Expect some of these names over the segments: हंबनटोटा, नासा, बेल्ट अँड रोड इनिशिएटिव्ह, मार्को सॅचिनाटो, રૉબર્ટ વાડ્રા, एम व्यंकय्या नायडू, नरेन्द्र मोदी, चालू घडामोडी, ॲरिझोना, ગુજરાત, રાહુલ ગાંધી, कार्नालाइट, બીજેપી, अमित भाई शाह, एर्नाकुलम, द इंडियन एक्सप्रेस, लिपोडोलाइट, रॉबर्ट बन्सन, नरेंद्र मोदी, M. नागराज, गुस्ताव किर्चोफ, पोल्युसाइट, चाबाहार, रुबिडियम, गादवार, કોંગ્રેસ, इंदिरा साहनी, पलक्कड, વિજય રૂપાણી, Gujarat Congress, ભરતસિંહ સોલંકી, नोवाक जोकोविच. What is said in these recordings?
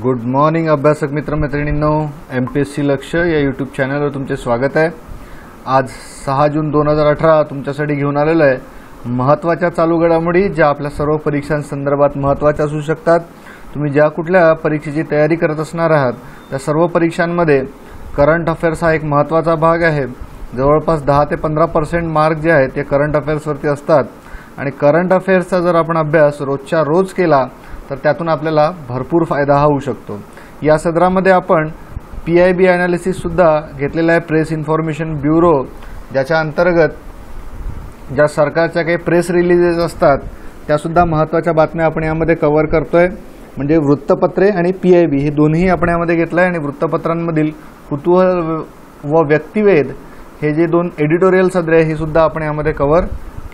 Good morning अभ्यासक मित्र मैत्रिणींनो, MPSC लक्ष या यूट्यूब चॅनलवर तुमचे स्वागत आहे। आज 6 जून 2018 तुमच्यासाठी घेऊन आलेलं आहे महत्त्वाच्या चालू घडामोडी, ज्या आपल्या सर्व परीक्षांसंदर्भात महत्त्वाच्या असू शकतात। तुम्ही ज्या कुठल्या परीक्षेची तयारी करत असणार आहात त्या सर्व परीक्षांमध्ये करंट अफेअर्स हा एक महत्त्वाचा भाग आहे। जवळपास 10 ते 15% मार्क जे आहेत ते करंट अफेअर्सवरती असतात आणि करंट अफेअर्सचा जर आपण अभ्यास रोजच्या रोज केला तर त्यातून आपल्याला भरपूर फायदा होऊ शकतो। या सदरामध्ये आपण PIB ॲनालिसिससुद्धा घेतलेला आहे, प्रेस इन्फॉर्मेशन ब्युरो, ज्याच्या अंतर्गत ज्या सरकारच्या काही प्रेस रिलीजेस असतात त्यासुद्धा महत्त्वाच्या बातम्या आपण यामध्ये कव्हर करतोय। म्हणजे वृत्तपत्रे आणि PIB हे दोन्ही आपण यामध्ये घेतलं आहे आणि वृत्तपत्रांमधील कुतूहल व व्यक्तिवेध हे जे दोन एडिटोरियल सदरे आहेत हे सुद्धा आपण यामध्ये कव्हर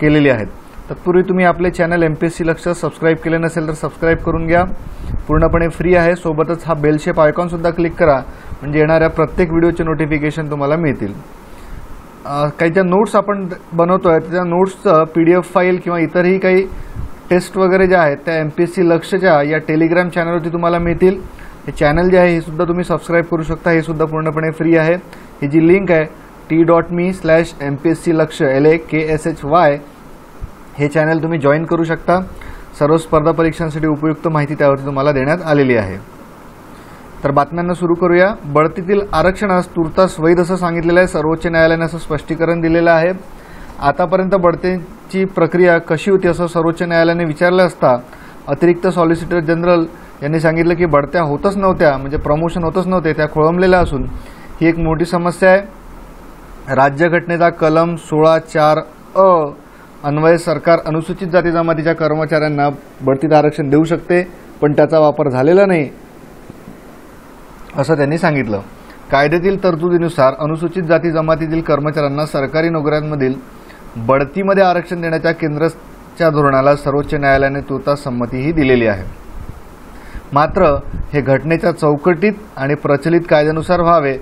केलेली आहेत। तत्पूर्वी तुम्ही आपले चॅनल MPSC लक्ष सबस्क्राइब केले नसेल तर सबस्क्राइब करून घ्या, पूर्णपणे फ्री आहे। सोबतच हा बेल शेप आयकॉन सुद्धा क्लिक करा म्हणजे येणाऱ्या प्रत्येक व्हिडिओचे नोटिफिकेशन तुम्हाला मिळतील। काही ज्या नोट्स आपण बनवतोय त्या नोट्सचं PDF फाईल किंवा इतरही काही टेस्ट वगैरे ज्या आहेत त्या MPSC लक्षच्या या टेलिग्राम चॅनलवरती तुम्हाला मिळतील। हे चॅनल जे आहे हे सुद्धा तुम्ही सबस्क्राईब करू शकता, हे सुद्धा पूर्णपणे फ्री आहे। ही जी लिंक आहे t.me/MPSC लक्ष LAKSHY हे चॅनल तुम्ही जॉईन करू शकता। सर्व स्पर्धा परीक्षांसाठी उपयुक्त माहिती त्यावरती तुम्हाला देण्यात आलेली आहे। तर बातम्यांना सुरू करूया। बढतीतील आरक्षणास तुर्तास वैध असं सांगितलेलं आहे, सर्वोच्च न्यायालयाने असं स्पष्टीकरण दिलेलं आहे। आतापर्यंत बढतीची प्रक्रिया कशी होती असं सर्वोच्च न्यायालयाने विचारलं असता अतिरिक्त सॉलिसिटर जनरल यांनी सांगितलं की बढत्या होतच नव्हत्या, म्हणजे प्रमोशन होतच नव्हते, त्या खोळंबलेल्या असून ही एक मोठी समस्या आहे। राज्यघटनेचा कलम 16(4)(अ) अन्वये सरकार अनुसूचित जाती जमातीच्या कर्मचाऱ्यांना बढतीत आरक्षण देऊ शकते, पण त्याचा वापर झालेला नाही असं त्यांनी सांगितलं। कायद्यातील तरतुदीनुसार अनुसूचित जाती जमातीतील कर्मचाऱ्यांना सरकारी नोकऱ्यांमधील बढतीमध्ये आरक्षण देण्याच्या केंद्राच्या धोरणाला सर्वोच्च न्यायालयाने तुर्तास संमतीही दिलेली आहे। मात्र हे घटनेच्या चौकटीत आणि प्रचलित कायद्यानुसार व्हावे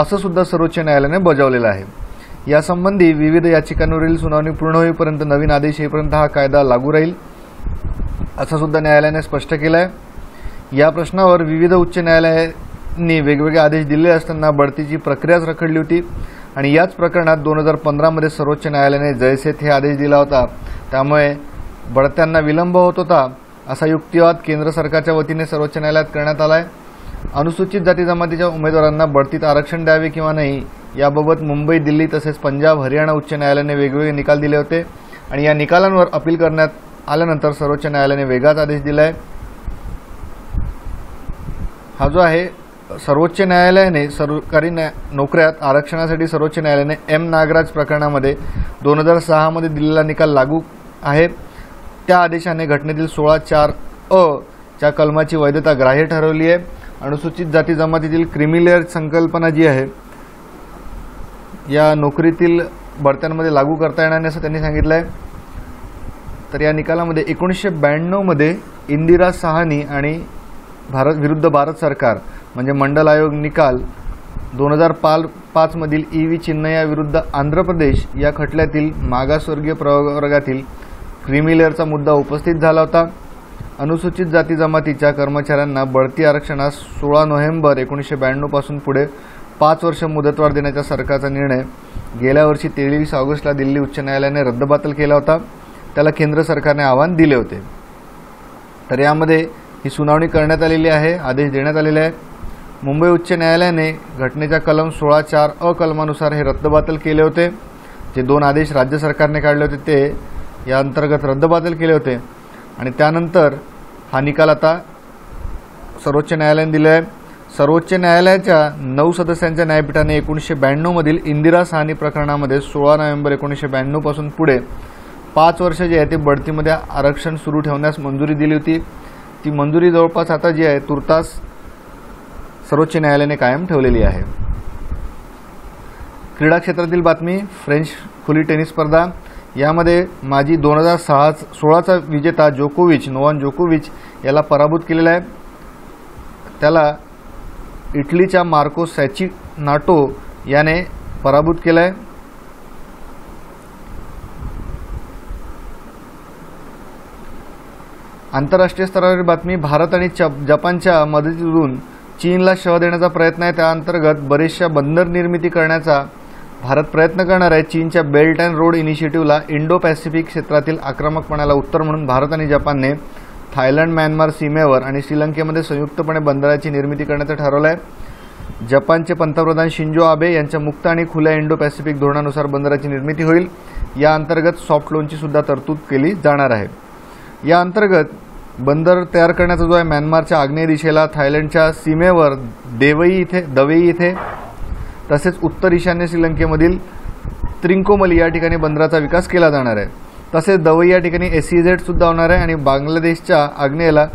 असं सुद्धा सर्वोच्च न्यायालयाने बजावलेलं आहे। यासंबंधी विविध याचिकांवरील सुनावणी पूर्ण होईपर्यंत नवीन आदेश येईपर्यंत हा कायदा लागू राहील असं सुद्धा न्यायालयाने स्पष्ट केलं आहे। या प्रश्नावर विविध उच्च न्यायालयांनी वेगवेगळे आदेश दिले असताना बढतीची प्रक्रियाच रखडली होती आणि याच प्रकरणात 2015मध्ये सर्वोच्च न्यायालयाने जयसेठ हे आदेश दिला होता, त्यामुळे बढत्यांना विलंब होत होता असा युक्तिवाद केंद्र सरकारच्या वतीने सर्वोच्च न्यायालयात करण्यात आला आहे। अनुसूचित जाती जमातीच्या उमेदवारांना बढतीत आरक्षण द्यावे किंवा नाही याबाबत मुंबई, दिल्ली तसेच पंजाब, हरियाणा उच्च न्यायालयाने वेगवेगळे निकाल दिले होते आणि या निकालांवर अपील करण्यात आल्यानंतर सर्वोच्च न्यायालयाने वेगळाच आदेश दिला आहे। हा जो आहे सर्वोच्च न्यायालयाने सरकारी नोकऱ्यात आरक्षणासाठी सर्वोच्च न्यायालयाने M. नागराज प्रकरणामध्ये 2006मध्ये दिलेला निकाल लागू आहे। त्या आदेशाने घटनेतील 16(4)(अ) च्या कलमाची वैधता ग्राह्य ठरवली आहे। अनुसूचित जाती जमातीतील क्रिमिलेअर संकल्पना जी आहे या नोकरीतील बढत्यांमध्ये लागू करता येणार नाही असं त्यांनी सांगितलं आहे। तर या निकालामध्ये 1992मध्ये इंदिरा साहनी आणि भारत सरकार म्हणजे मंडल आयोग निकाल 2005मधील EV चिन्हया विरुद्ध आंध्र प्रदेश या खटल्यातील मागासवर्गीय प्रवर्गातील क्रिमिलेअरचा मुद्दा उपस्थित झाला होता। अनुसूचित जाती जमातीच्या कर्मचाऱ्यांना बढती आरक्षणास 16 नोव्हेंबर 1992पासून पुढे 5 वर्ष मुदतवाढ देण्याचा सरकारचा निर्णय गेल्या वर्षी 23 ऑगस्टला दिल्ली उच्च न्यायालयाने रद्दबातल केला होता, त्याला केंद्र सरकारने आव्हान दिले होते। तर यामध्ये ही सुनावणी करण्यात आलेली आहे, आदेश देण्यात आलेले आहे। मुंबई उच्च न्यायालयाने घटनेच्या कलम 16(4)(अ) कलमानुसार हे रद्दबातल केले होते। जे दोन आदेश राज्य सरकारने काढले होते ते या अंतर्गत रद्दबातल केले होते आणि त्यानंतर हा निकाल आता सर्वोच्च न्यायालयाने दिला आहे। सर्वोच्च न्यायालयाच्या 9 सदस्यांच्या न्यायपीठाने 1992मधील इंदिरा साहनी प्रकरणामध्ये 16 नोव्हेंबर 1992पासून पुढे 5 वर्ष जे आहे ते बढतीमध्ये आरक्षण सुरू ठेवण्यास मंजुरी दिली होती। ती मंजुरी जवळपास आता जी आहे तुर्तास सर्वोच्च न्यायालयाने कायम ठेवलेली आहे। क्रीडा क्षेत्रातील बातमी। फ्रेंच खुली टेनिस स्पर्धा यामध्ये माजी 2016चा विजेता नोवाक जोकोविच याला पराभूत केलेला आहे। त्याला इटलीच्या मार्को सॅचिनाटो याने पराभूत केला आहे। आंतरराष्ट्रीय स्तरावरील बातमी, भारत आणि जपानच्या मदतीतून चीनला शह देण्याचा प्रयत्न आहे. त्याअंतर्गत बरेचशा बंदर निर्मिती करण्याचा भारत प्रयत्न करणार आहे. चीनच्या बेल्ट अँड रोड इनिशिएटिव्हला इंडो पॅसिफिक क्षेत्रातील आक्रमकपणाला उत्तर म्हणून भारत आणि जपानने थायलंड म्यानमार सीमेवर आणि श्रीलंकेमध्ये संयुक्तपणे बंदराची निर्मिती करण्याचं ठरवलं आहे. जपानचे पंतप्रधान शिंजो आबे यांच्या मुक्त आणि खुल्या इंडो पॅसिफिक धोरणानुसार बंदराची निर्मिती होईल. या अंतर्गत सॉफ्ट लोनची सुद्धा तरतूद केली जाणार आहे. या अंतर्गत बंदर तयार करण्याचा जो आहे म्यानमारच्या आग्नेय दिशेला, थायलंडच्या सीमेवर दवेई इथे तसेच उत्तर ईशान्य श्रीलंकेमधील त्रिंकोमली या ठिकाणी बंदराचा विकास केला जाणार आहे. तसेच दवई या ठिकाणी SEZ सुद्धा होणार आहे आणि बांगलादेशच्या आग्नेयला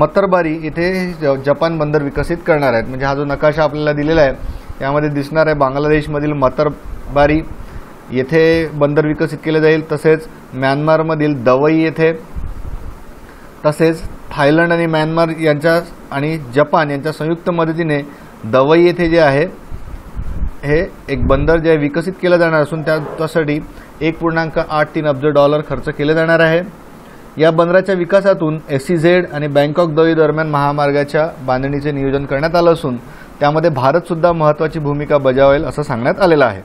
मतरबारी इथे जपान बंदर विकसित करणार आहेत. म्हणजे हा जो नकाशा आपल्याला दिलेला आहे यामध्ये दिसणार आहे बांगलादेशमधील मतरबारी येथे बंदर विकसित केले जाईल, तसेच म्यानमारमधील दवई येथे, तसेच थायलंड आणि म्यानमार यांच्या आणि जपान यांच्या संयुक्त मदतीने दवई येथे जे आहे हे एक बंदर जे विकसित केलं जाणार असून त्यासाठी $1.83 अब्ज खर्च केले जाणार आहे. या बंदराच्या विकासातून SEZ आणि बँकॉक दवई दरम्यान महामार्गाच्या बांधणीचे नियोजन करण्यात आलं असून त्यामध्ये भारतसुद्धा महत्त्वाची भूमिका बजावेल असं सांगण्यात आलेलं आहे.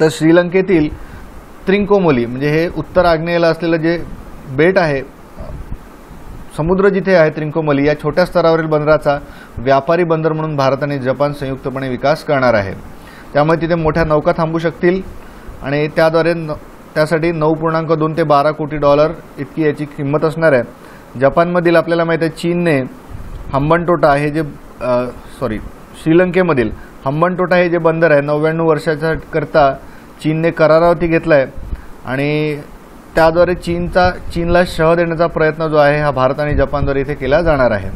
तर श्रीलंकेतील त्रिंकोमोली म्हणजे हे उत्तर आग्नेयला असलेलं जे बेट आहे, समुद्र जिथे आहे त्रिंकोमली, या छोट्या स्तरावरील बंदराचा व्यापारी बंदर म्हणून भारत आणि जपान संयुक्तपणे विकास करणार आहे. त्यामुळे तिथे मोठ्या नौका थांबू शकतील आणि त्याद्वारे त्यासाठी $9.2 ते $12 कोटी इतकी याची किंमत असणार आहे. जपानमधील आपल्याला माहिती आहे चीनने हंबनटोटा हे जे श्रीलंकेमधील हंबनटोटा हे जे बंदर आहे 99 वर्षाच्या करता चीनने करारावरती घेतला आहे आणि त्याद्वारे चीनला शह देण्याचा प्रयत्न जो आहे हा भारत आणि जपानद्वारे इथे केला जाणार आहे.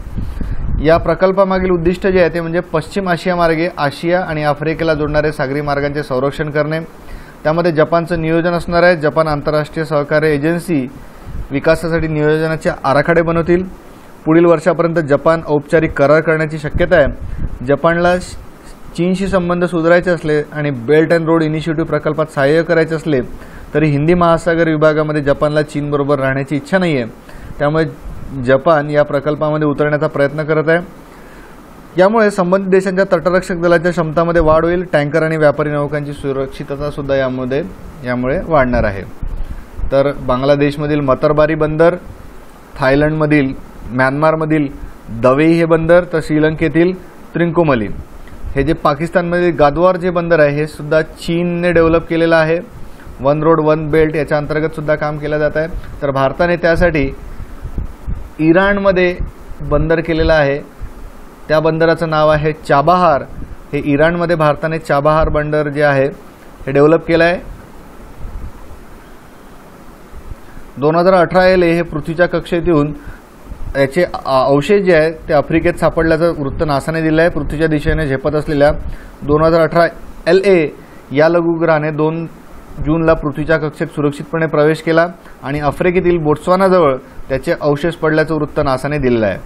या प्रकल्पामागील उद्दिष्ट जे आहे ते म्हणजे पश्चिम आशिया मार्गे आशिया आणि आफ्रिकेला जोडणारे सागरी मार्गांचे संरक्षण करणे. त्यामध्ये जपानचं नियोजन असणार आहे. जपान आंतरराष्ट्रीय सहकार्य एजन्सी विकासासाठी नियोजनाचे आराखडे बनवतील. पुढील वर्षापर्यंत जपान औपचारिक करार करण्याची शक्यता आहे. जपानला चीनशी संबंध सुधारायचे असले आणि बेल्ट अँड रोड इनिशिएटिव्ह प्रकल्पात सहाय्य करायचे असले तरी हिंदी महासागर विभागामध्ये जपानला चीनबरोबर राहण्याची इच्छा नाही आहे. त्यामुळे जपान या प्रकल्पामध्ये उतरण्याचा प्रयत्न करत आहे. यामुळे संबंधित देशांच्या तटरक्षक दलाच्या क्षमतामध्ये वाढ होईल. टँकर आणि व्यापारी नौकांची सुरक्षिततासुद्धा यामुळे वाढणार आहे. तर बांगलादेशमधील मतरबारी बंदर, थायलंडमधील म्यानमारमधील दवेई हे बंदर, तर श्रीलंकेतील त्रिंकोमली हे जे पाकिस्तानमध्ये गादवार जे बंदर आहे हे सुद्धा चीनने डेव्हलप केलेलं आहे. वन रोड वन बेल्ट याच्या अंतर्गत सुद्धा काम केलं जात आहे. तर भारताने त्यासाठी इराणमध्ये बंदर केलेलं आहे. त्या बंदराचं नाव आहे चाबाहार. हे इराणमध्ये भारताने चाबाहार बंदर जे आहे हे डेव्हलप केलं आहे. 2018 हे पृथ्वीच्या कक्षेत येऊन याचे अवशेष जे आहेत ते आफ्रिकेत सापडल्याचं वृत्त नासाने दिलं आहे. पृथ्वीच्या दिशेने झेपत असलेल्या 2018 LA या लघुग्रहाने 2 जूनला पृथ्वीच्या कक्षेत सुरक्षितपणे प्रवेश केला आणि आफ्रिकेतील बोट्सवानाजवळ त्याचे अवशेष पडल्याचं वृत्त नासाने दिलेलं आहे.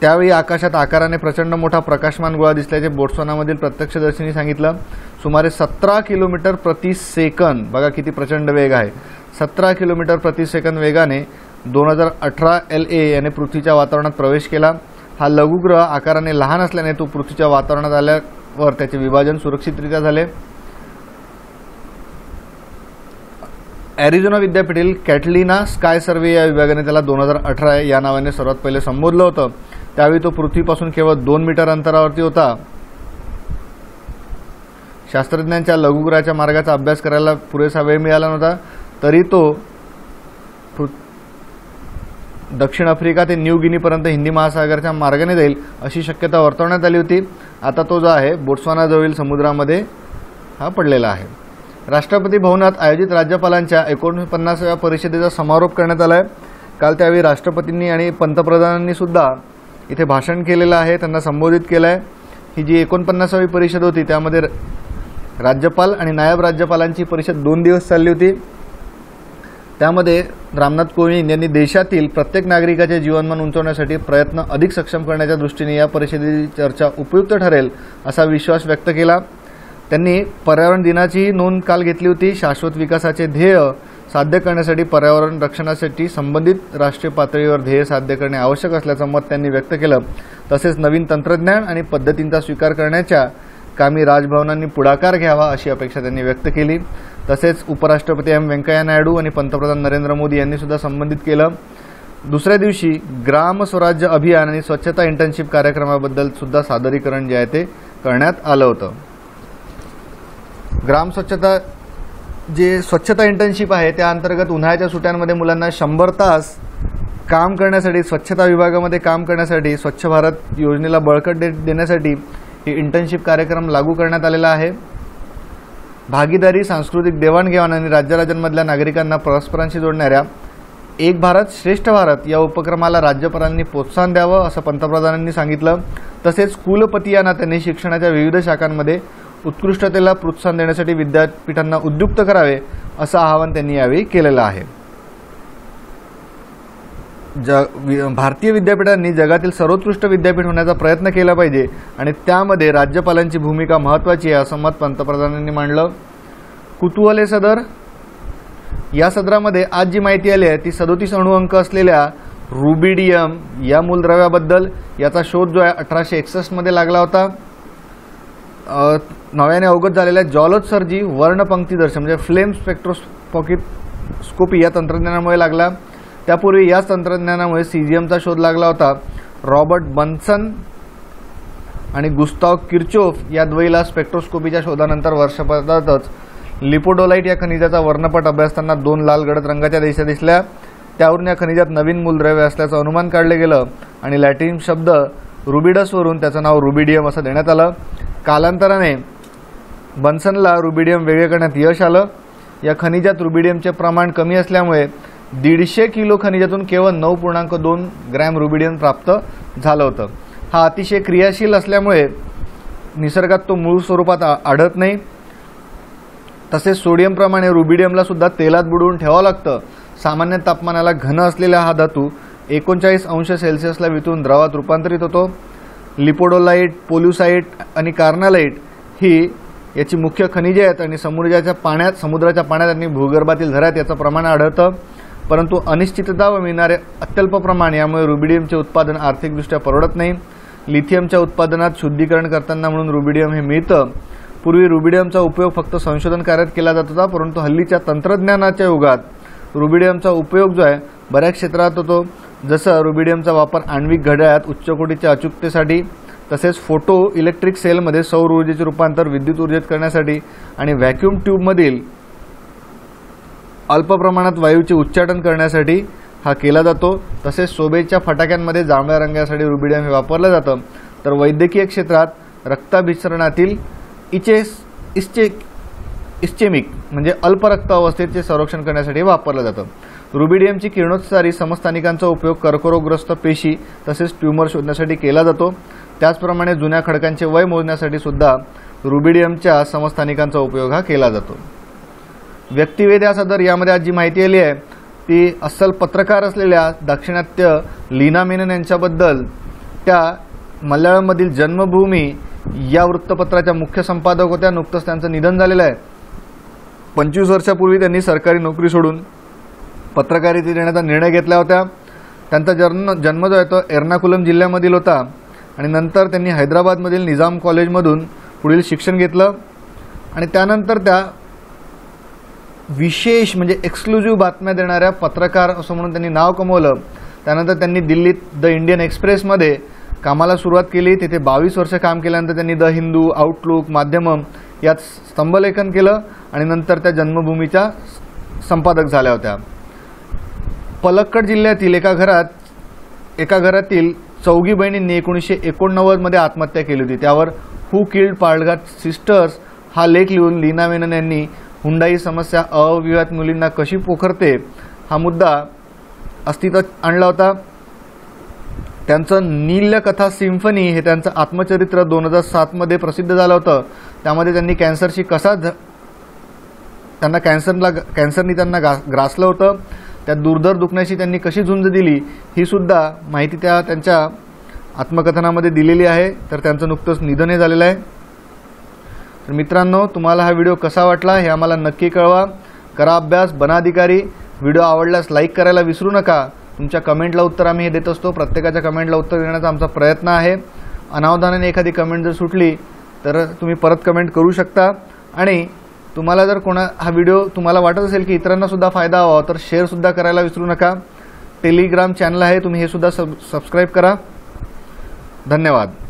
त्यावेळी आकाशात आकाराने प्रचंड मोठा प्रकाशमान गोळा दिसल्याचे बोट्सवानामधील प्रत्यक्षदर्शींनी सांगितलं. सुमारे 17 किलोमीटर प्रति सेकंद, बघा किती प्रचंड वेग आहे, 17 किलोमीटर प्रति सेकंद वेगाने 2018 LA याने पृथ्वीच्या वातावरणात प्रवेश केला. हा लघुग्रह आकाराने लहान असल्याने तो पृथ्वीच्या वातावरणात आल्यावर त्याचे विभाजन सुरक्षितरित्या झाले. ॲरिझोना विद्यापीठातील कॅटलिना स्काय सर्वे या विभागाने त्याला 2018 या नावाने सर्वात पहिले संबोधलं होतं. त्यावेळी तो पृथ्वीपासून केवळ 2 मीटर अंतरावरती होता. शास्त्रज्ञांच्या लघुग्रहाच्या मार्गाचा अभ्यास करायला पुरेसा वेळ मिळाला नव्हता. तरी तो दक्षिण आफ्रिका ते न्यू गिनीपर्यंत हिंदी महासागराच्या मार्गाने जाईल अशी शक्यता वर्तवण्यात आली होती. आता तो जो आहे बोट्सवानाजवळील समुद्रामध्ये हा पडलेला आहे. राष्ट्रपती भवनात आयोजित राज्यपालांच्या 49व्या परिषदेचा समारोप करण्यात आला आहे. काल त्यावेळी राष्ट्रपतींनी आणि पंतप्रधानांनी सुद्धा इथे भाषण केलेलं आहे, त्यांना संबोधित केलं आहे. ही जी 49वी परिषद होती त्यामध्ये राज्यपाल आणि नायब राज्यपालांची परिषद 2 दिवस चालली होती. त्यामध्ये रामनाथ कोविंद यांनी देशातील प्रत्येक नागरिकाचे जीवनमान उंचावण्यासाठी प्रयत्न अधिक सक्षम करण्याच्या दृष्टीने या परिषदेची चर्चा उपयुक्त ठरेल असा विश्वास व्यक्त केला. त्यांनी पर्यावरण दिनाचीही नोंद काल घेतली होती. शाश्वत विकासाचे ध्येय साध्य करण्यासाठी पर्यावरण रक्षणासाठी संबंधित राष्ट्रीय पातळीवर ध्येय साध्य करणे आवश्यक असल्याचं मत त्यांनी व्यक्त केलं। तसेच नवीन तंत्रज्ञान आणि पद्धतींचा स्वीकार करण्याच्या कामी राजभवनांनी पुढाकार घ्यावा अशी अपेक्षा त्यांनी व्यक्त केली। तसेच उपराष्ट्रपती एम व्यंकय्या नायडू आणि पंतप्रधान नरेंद्र मोदी यांनी सुद्धा संबंधित केलं। दुसऱ्या दिवशी ग्राम स्वराज्य अभियान आणि स्वच्छता इंटर्नशिप कार्यक्रमाबद्दल सुद्धा सादरीकरण जे आहे ते करण्यात आलं होतं। ग्राम स्वच्छता जे स्वच्छता इंटर्नशिप आहे त्या अंतर्गत उन्हाळ्याच्या सुट्ट्यांमध्ये मुलांना 100 तास काम करण्यासाठी स्वच्छता विभागामध्ये काम करण्यासाठी स्वच्छ भारत योजनेला बळकट देण्यासाठी ही इंटर्नशिप कार्यक्रम लागू करण्यात आलेला आहे। भागीदारी, सांस्कृतिक देवाणघेवाण आणि राज्यराज्यांमधल्या नागरिकांना परस्परांशी जोडणाऱ्या एक भारत श्रेष्ठ भारत या उपक्रमाला राज्यपालांनी प्रोत्साहन द्यावं असं पंतप्रधानांनी सांगितलं। तसेच कुलपती या नात्याने शिक्षणाच्या विविध शाखांमध्ये उत्कृष्टतेला प्रोत्साहन देण्यासाठी विद्यापीठांना उद्युक्त करावे असं आवाहन त्यांनी यावेळी केलेलं आहे। भारतीय विद्यापीठांनी जगातील सर्वोत्कृष्ट विद्यापीठ होण्याचा प्रयत्न केला पाहिजे आणि त्यामध्ये राज्यपालांची भूमिका महत्त्वाची आहे असं मत पंतप्रधानांनी मांडलं। कुतूहले सदर या सदरामध्ये आज जी माहिती आली आहे ती 37 अणुअंक असलेल्या रुबिडियम या मूलद्रव्याबद्दल, याचा शोध जो आहे 1861 मध्ये लागला होता। नव्याने अवगत झालेल्या जॉलोत्सर्जी वर्णपंक्तीदर्शन म्हणजे फ्लेम स्पेक्ट्रोस्कोपी या तंत्रज्ञानामुळे लागला। त्यापूर्वी याच तंत्रज्ञानामुळे सीजियमचा शोध लागला होता। रॉबर्ट बन्सन आणि गुस्ताव किर्चोफ या द्वैला स्पेक्ट्रोस्कोपीच्या शोधानंतर वर्षभरातच लिपोडोलाइट या खनिजाचा वर्णपट अभ्यासताना 2 लाल गडद रंगाच्या रेषा दिसल्या। त्यावरून या खनिजात नवीन मूलद्रव्य असल्याचं अनुमान काढले गेलं आणि लॅटिन शब्द रुबिडसवरून त्याचं नाव रुबिडियम असं देण्यात आलं। कालांतराने बन्सनला रुबिडियम वेगळे करण्यात यश आलं। या खनिजात रुबिडियमचे प्रमाण कमी असल्यामुळे 150 किलो खनिजातून केवळ 9.2 ग्रॅम रुबिडियम प्राप्त झालं होतं। हा अतिशय क्रियाशील असल्यामुळे निसर्गात तो मूळ स्वरूपात आढळत नाही। तसेच सोडियमप्रमाणे रुबिडियमला सुद्धा तेलात बुडवून ठेवावं लागतं। सामान्य तापमानाला घन असलेला हा धातू 39°C वितळून द्रवात रूपांतरित होतो। लिपोडोलाइट, पोल्युसाइट आणि कार्नालाइट ही याची मुख्य खनिजे आहेत आणि समुद्राच्या पाण्यात आणि भूगर्भातील झऱ्यात याचं प्रमाण आढळतं। परंतु अनिश्चितता व मिळणारे अत्यल्प प्रमाण यामुळे रुबिडियमचे उत्पादन आर्थिकदृष्ट्या परवडत नाही। लिथियमच्या उत्पादनात शुद्धीकरण करताना म्हणून रुबिडियम हे मिळतं। पूर्वी रुबिडियमचा उपयोग फक्त संशोधन कार्यात केला जात होता, परंतु हल्लीच्या तंत्रज्ञानाच्या युगात रुबिडियमचा उपयोग जो आहे बऱ्याच क्षेत्रात होतो, जसं रुबिडियमचा वापर आण्विक घड्याळात उच्चकोटीच्या अचूकतेसाठी, तसेच फोटो इलेक्ट्रिक सेलमध्ये सौर ऊर्जेचे रूपांतर विद्युत ऊर्जेत करण्यासाठी आणि व्हॅक्यूम ट्यूबमधील अल्प प्रमाणात वायूचे उच्चाटन करण्यासाठी हा केला जातो। तसेच शोभेच्या फटाक्यांमध्ये जांभळ्या रंगासाठी रुबिडियम हे वापरलं जातं। तर वैद्यकीय क्षेत्रात रक्ताभिसरणातील इस्चेमिक म्हणजे अल्प रक्त अवस्थेचे संरक्षण करण्यासाठी वापरलं जातं। रुबिडियमची किरणोत्सारी समस्थानिकांचा उपयोग कर्करोगग्रस्त पेशी तसेच ट्यूमर शोधण्यासाठी केला जातो। त्याचप्रमाणे जुन्या खडकांचे वय मोजण्यासाठी सुद्धा रुबिडियमच्या समस्थानिकांचा उपयोग हा केला जातो। व्यक्तिवेध या सदर यामध्ये आज जी माहिती आली आहे ती अस्सल पत्रकार असलेल्या दाक्षिणात्य लीना मेनन यांच्याबद्दल त्या मल्याळमधील जन्मभूमी या वृत्तपत्राच्या मुख्य संपादक होत्या। नुकतंच त्यांचं निधन झालेलं आहे। 25 वर्षापूर्वी त्यांनी सरकारी नोकरी सोडून पत्रकारिता देण्याचा निर्णय घेतला होता। त्यांचा जन्म जो आहे तो एर्नाकुलम जिल्ह्यामधील होता आणि नंतर त्यांनी हैदराबादमधील निजाम कॉलेजमधून पुढील शिक्षण घेतलं आणि त्यानंतर त्या विशेष म्हणजे एक्सक्लुझिव्ह बातम्या देणाऱ्या पत्रकार असं म्हणून त्यांनी नाव कमवलं। त्यानंतर त्यांनी दिल्लीत द इंडियन एक्सप्रेसमध्ये कामाला सुरुवात केली। तिथे 22 वर्ष काम केल्यानंतर त्यांनी द हिंदू, आउटलुक, माध्यमम यात स्तंभलेखन केलं आणि नंतर त्या जन्मभूमीच्या संपादक झाल्या होत्या। पलक्कड जिल्ह्यातील एका घरातील 4 बहिणींनी 1989 मध्ये आत्महत्या केली होती। त्यावर हू किल्ड पालघाट सिस्टर्स हा लेख लिहून लीना मेनन यांनी हुंडाई समस्या अविवाहित मुलींना कशी पोखरते हा मुद्दा अस्तित्वात आणला होता। त्यांचं नीलकथा सिम्फनी हे त्यांचं आत्मचरित्र 2007 मध्ये प्रसिद्ध झालं होतं। त्यामध्ये त्यांनी कॅन्सरशी कसा त्यांना कॅन्सरने ग्रासलं होतं, त्या दुर्धर दुखण्याशी त्यांनी कशी झुंज दिली ही सुद्धा माहिती त्यांच्या आत्मकथनामध्ये दिलेली आहे। तर त्यांचं नुकतंच निधन हे झालेलं आहे। तर मित्रांनो, तुम्हाला हा व्हिडिओ कसा वाटला हे आम्हाला नक्की कळवा। करा अभ्यास बना अधिकारी. व्हिडिओ आवडल्यास लाईक करायला विसरू नका. तुमच्या कमेंटला उत्तर आम्ही हे देत असतो. प्रत्येकाच्या कमेंटला उत्तर देण्याचा आमचा प्रयत्न आहे. अनावधानाने एखादी कमेंट जर सुटली तर तुम्ही परत कमेंट करू शकता. आणि तुम्हाला जर कोणा हा व्हिडिओ तुम्हाला वाटत असेल की इतरांनासुद्धा फायदा हवा तर शेअरसुद्धा करायला विसरू नका. टेलिग्राम चॅनल आहे, तुम्ही हे सुद्धा सबस्क्राईब करा. धन्यवाद.